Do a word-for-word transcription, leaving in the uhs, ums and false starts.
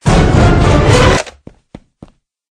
Fury.